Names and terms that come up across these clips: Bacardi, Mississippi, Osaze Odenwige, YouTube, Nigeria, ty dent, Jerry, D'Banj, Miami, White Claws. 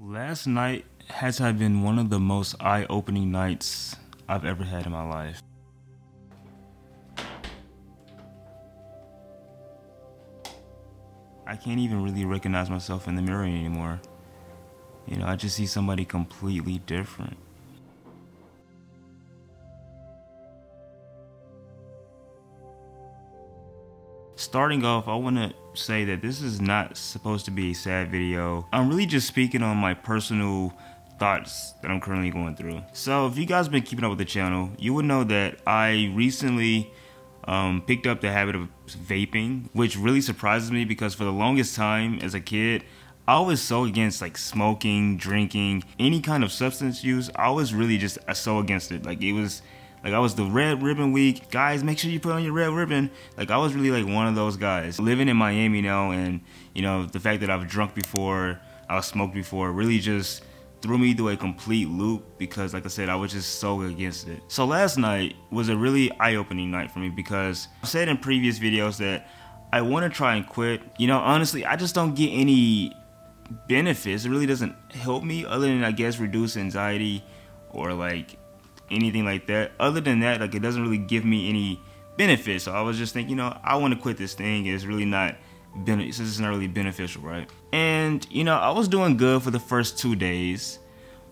Last night had to have been one of the most eye-opening nights I've ever had in my life. I can't even really recognize myself in the mirror anymore. You know, I just see somebody completely different. Starting off, I want to say that this is not supposed to be a sad video. I'm really just speaking on my personal thoughts that I'm currently going through. So if you guys have been keeping up with the channel, you would know that I recently picked up the habit of vaping, which really surprises me because for the longest time as a kid, I was so against like smoking, drinking, any kind of substance use. I was really just so against it. Like it was like I was the red ribbon week. Guys, make sure you put on your red ribbon. Like I was really like one of those guys. Living in Miami now and, you know, the fact that I've drunk before, I've smoked before really just threw me through a complete loop because like I said, I was just so against it. So last night was a really eye-opening night for me because I've said in previous videos that I want to try and quit. You know, honestly, I just don't get any benefits. It really doesn't help me other than I guess reduce anxiety or like anything like that. Other than that, like it doesn't really give me any benefit. So I was just thinking, you know, I want to quit this thing. It's really not since it's not really beneficial, right? And you know, I was doing good for the first 2 days,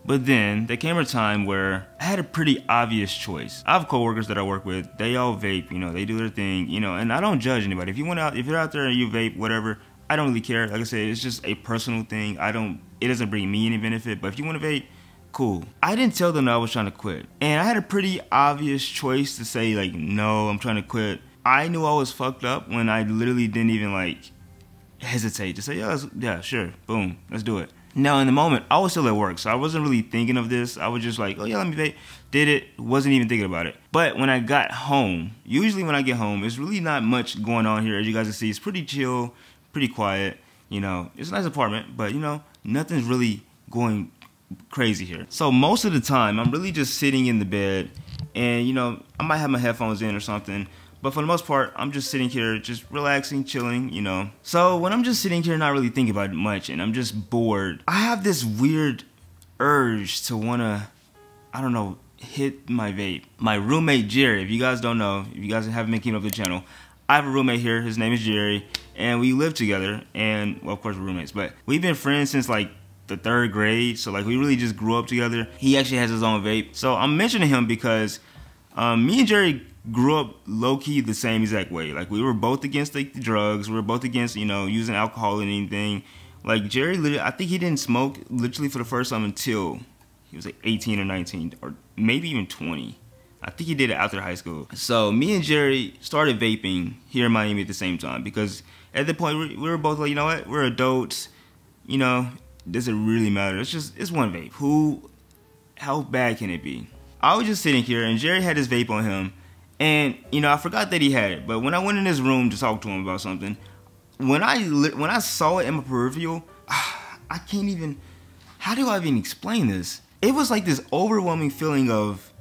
but then there came a time where I had a pretty obvious choice. I have coworkers that I work with. They all vape, you know, they do their thing, you know, and I don't judge anybody. If you went out, if you're out there and you vape, whatever, I don't really care. Like I said, it's just a personal thing. It doesn't bring me any benefit, but if you want to vape, cool. I didn't tell them that I was trying to quit. And I had a pretty obvious choice to say like, no, I'm trying to quit. I knew I was fucked up when I literally didn't even like hesitate to say, yeah, sure, boom, let's do it. Now in the moment, I was still at work, so I wasn't really thinking of this. I was just like, oh yeah, let me vape. Did it, wasn't even thinking about it. But when I got home, usually when I get home, it's really not much going on here. As you guys can see, it's pretty chill, pretty quiet. You know, it's a nice apartment, but you know, nothing's really going crazy here. So most of the time, I'm really just sitting in the bed and, you know, I might have my headphones in or something, but for the most part, I'm just sitting here, just relaxing, chilling, you know. So when I'm just sitting here, not really thinking about it much and I'm just bored, I have this weird urge to wanna, I don't know, hit my vape. My roommate, Jerry, if you guys don't know, if you guys haven't been keeping up with the channel, I have a roommate here, his name is Jerry, and we live together, and, well, of course, we're roommates, but we've been friends since, like, the 3rd grade, so, like, we really just grew up together. He actually has his own vape, so I'm mentioning him because me and Jerry grew up low-key the same exact way. Like, we were both against, like, the drugs, we were both against, you know, using alcohol and anything. Like, Jerry, literally, I think he didn't smoke literally for the first time until he was, like, 18 or 19, or maybe even 20. I think he did it after high school. So me and Jerry started vaping here in Miami at the same time because at that point we were both like, you know what, we're adults, you know, does it really matter? It's just, it's one vape. Who, how bad can it be? I was just sitting here and Jerry had his vape on him and, you know, I forgot that he had it. But when I went in his room to talk to him about something, when I saw it in my peripheral, I can't even, how do I even explain this? It was like this overwhelming feeling of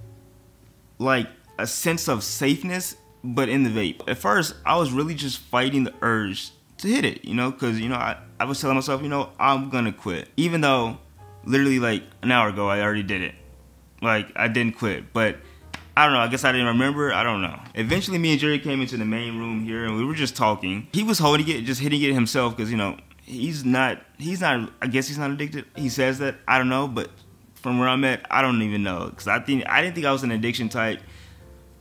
like a sense of safeness, but in the vape. At first, I was really just fighting the urge to hit it, you know, because, you know, I was telling myself, you know, I'm gonna quit. Even though, literally, like, an hour ago, I already did it. Like, I didn't quit, but I don't know, I guess I didn't remember, I don't know. Eventually, me and Jerry came into the main room here, and we were just talking. He was holding it, just hitting it himself, because, you know, he's not, I guess he's not addicted. He says that, I don't know, but from where I'm at, I don't even know, because I didn't think I was an addiction type,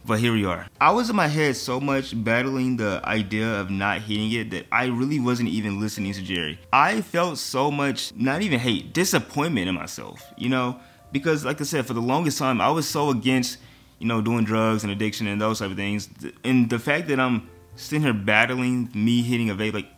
but here we are. I was in my head so much battling the idea of not hitting it that I really wasn't even listening to Jerry. I felt so much, not even hate, disappointment in myself, you know, because like I said, for the longest time, I was so against, you know, doing drugs and addiction and those type of things, and the fact that I'm sitting here battling me hitting a vape, like,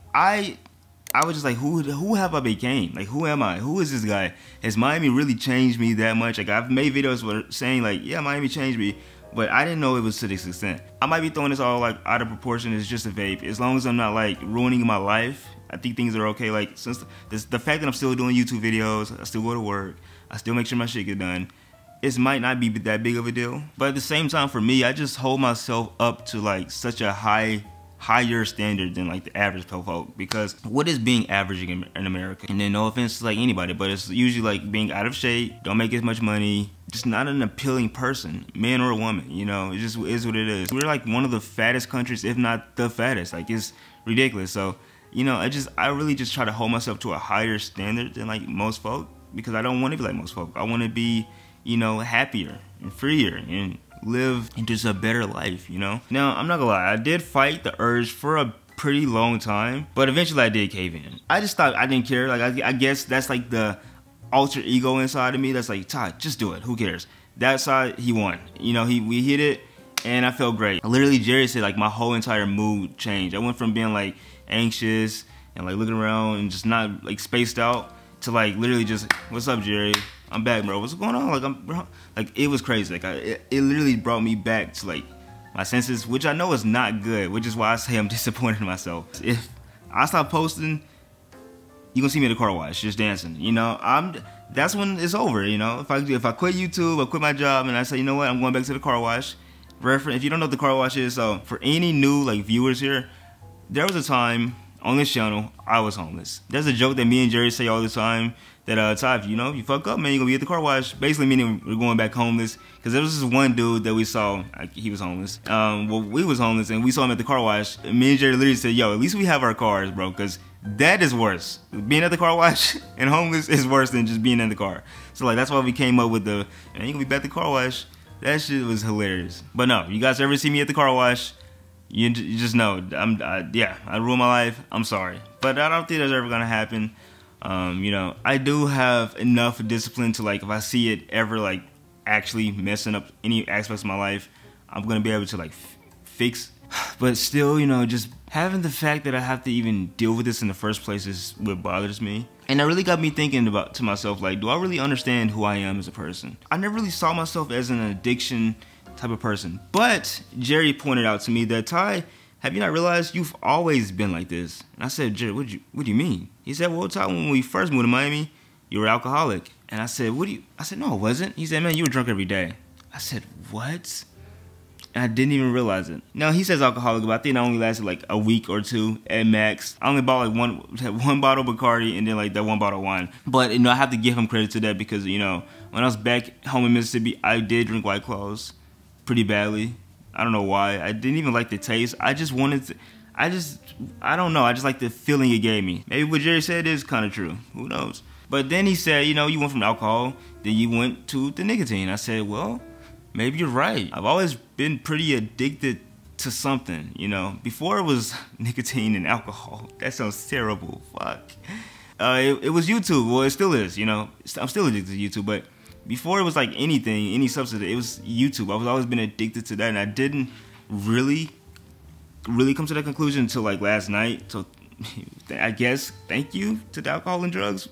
I was just like, who have I became? Like, who am I? Who is this guy? Has Miami really changed me that much? Like, I've made videos where saying like, yeah, Miami changed me, but I didn't know it was to this extent. I might be throwing this all like out of proportion. It's just a vape. As long as I'm not like ruining my life, I think things are okay. Like, since the fact that I'm still doing YouTube videos, I still go to work, I still make sure my shit get done, it might not be that big of a deal. But at the same time, for me, I just hold myself up to like such a high higher standard than like the average folk, because what is being average in America? And then no offense to like anybody, but it's usually like being out of shape, don't make as much money, just not an appealing person, man or woman, you know, it just is what it is. We're like one of the fattest countries, if not the fattest, like it's ridiculous. So, you know, I really just try to hold myself to a higher standard than like most folk, because I don't want to be like most folk. I want to be, you know, happier and freer and live just a better life, you know? Now, I'm not gonna lie, I did fight the urge for a pretty long time, but eventually I did cave in. I just thought I didn't care. Like, I guess that's like the alter ego inside of me that's like, Todd, just do it, who cares? That side, he won. You know, we hit it, and I felt great. Literally, Jerry said, like, my whole entire mood changed. I went from being, like, anxious and, like, looking around and just not, like, spaced out to, like, literally just, what's up, Jerry? I'm back, bro. What's going on? Like, it was crazy. Like, it literally brought me back to like my senses, which I know is not good, which is why I say I'm disappointed in myself. If I stop posting, you gonna see me at the car wash, just dancing. You know, that's when it's over. You know, if I quit YouTube, I quit my job, and I say, you know what, I'm going back to the car wash. Reference, if you don't know what the car wash is, so for any new like viewers here, there was a time on this channel, I was homeless. There's a joke that me and Jerry say all the time. That Ty, you know, you fuck up, man, you're gonna be at the car wash. Basically meaning we're going back homeless, because there was this one dude that we saw, he was homeless. Well, we was homeless and we saw him at the car wash. Me and Jerry literally said, yo, at least we have our cars, bro, because that is worse. Being at the car wash and homeless is worse than just being in the car. So like, that's why we came up with the, and you gonna be back at the car wash. That shit was hilarious. But no, you guys ever see me at the car wash, you just know, yeah, I ruined my life, I'm sorry. But I don't think that's ever gonna happen. You know, I do have enough discipline to like, if I see it ever like actually messing up any aspects of my life, I'm gonna be able to like fix. But still, you know, just having the fact that I have to even deal with this in the first place is what bothers me. And that really got me thinking about to myself, like, do I really understand who I am as a person? I never really saw myself as an addiction type of person. But Jerry pointed out to me that, Ty, have you not realized you've always been like this? And I said, Jerry, what do you mean? He said, well, Ty, when we first moved to Miami, you were alcoholic. And I said, I said, no, I wasn't. He said, man, you were drunk every day. I said, what? And I didn't even realize it. Now, he says alcoholic, but I think I only lasted like a week or two at max. I only bought like one bottle of Bacardi and then like that one bottle of wine. But, you know, I have to give him credit to that because, you know, when I was back home in Mississippi, I did drink White Claws pretty badly. I don't know why. I didn't even like the taste. I just wanted to, I don't know. I just like the feeling it gave me. Maybe what Jerry said is kind of true. Who knows? But then he said, you know, you went from alcohol, then you went to the nicotine. I said, well, maybe you're right. I've always been pretty addicted to something, you know. Before it was nicotine and alcohol. That sounds terrible. Fuck. It was YouTube. Well, it still is, you know. I'm still addicted to YouTube, but before it was like anything, any substance, it was YouTube. I was always been addicted to that, and I didn't really come to that conclusion until like last night. So I guess thank you to the alcohol and drugs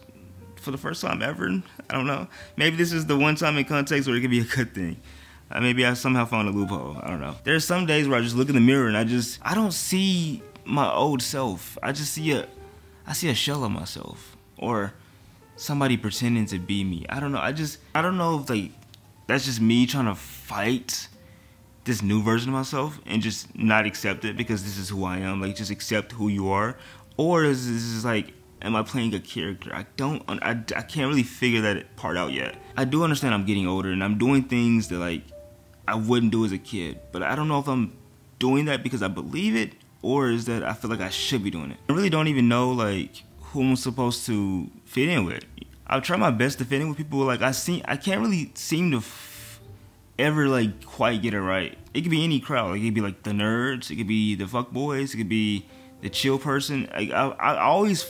for the first time ever. I don't know. Maybe this is the one time in context where it could be a good thing. Maybe I somehow found a loophole. I don't know. There's some days where I just look in the mirror and I don't see my old self. I just see I see a shell of myself, or somebody pretending to be me. I don't know. I don't know if like that's just me trying to fight this new version of myself and just not accept it because this is who I am. Like, just accept who you are. Or is this like, am I playing a character? I can't really figure that part out yet. I do understand I'm getting older and I'm doing things that like I wouldn't do as a kid, but I don't know if I'm doing that because I believe it, or is that I feel like I should be doing it. I really don't even know like who I'm supposed to fit in with. I've tried my best to fit in with people. Like, I can't really seem to ever like quite get it right. It could be any crowd. Like, it could be like the nerds. It could be the fuck boys. It could be the chill person. Like, I always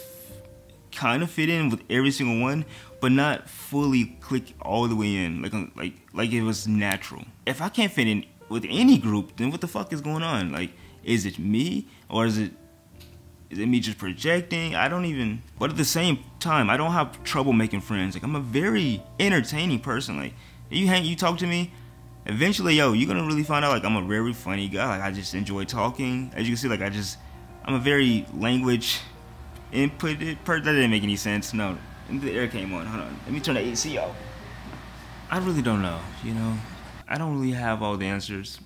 kind of fit in with every single one, but not fully click all the way in. Like it was natural. If I can't fit in with any group, then what the fuck is going on? Like, is it me, or is it? Is it me just projecting? I don't even, but at the same time, I don't have trouble making friends. Like, I'm a very entertaining person. Like, you talk to me, eventually, yo, you're gonna really find out, like, I'm a very funny guy. Like, I just enjoy talking. As you can see, like, I'm a very language inputted person. That didn't make any sense. No, the air came on, hold on. Let me turn the AC off. I really don't know, you know? I don't really have all the answers.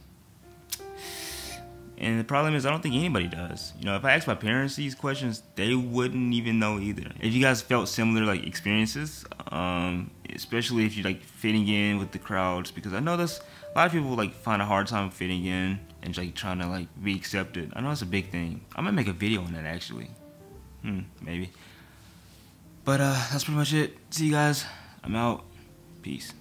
And the problem is, I don't think anybody does. You know, if I asked my parents these questions, they wouldn't even know either. If you guys felt similar like experiences, especially if you like fitting in with the crowds, because I know that's a lot of people like find a hard time fitting in and like trying to like be accepted. I know it's a big thing. I might make a video on that actually. Maybe. But that's pretty much it. See you guys. I'm out. Peace.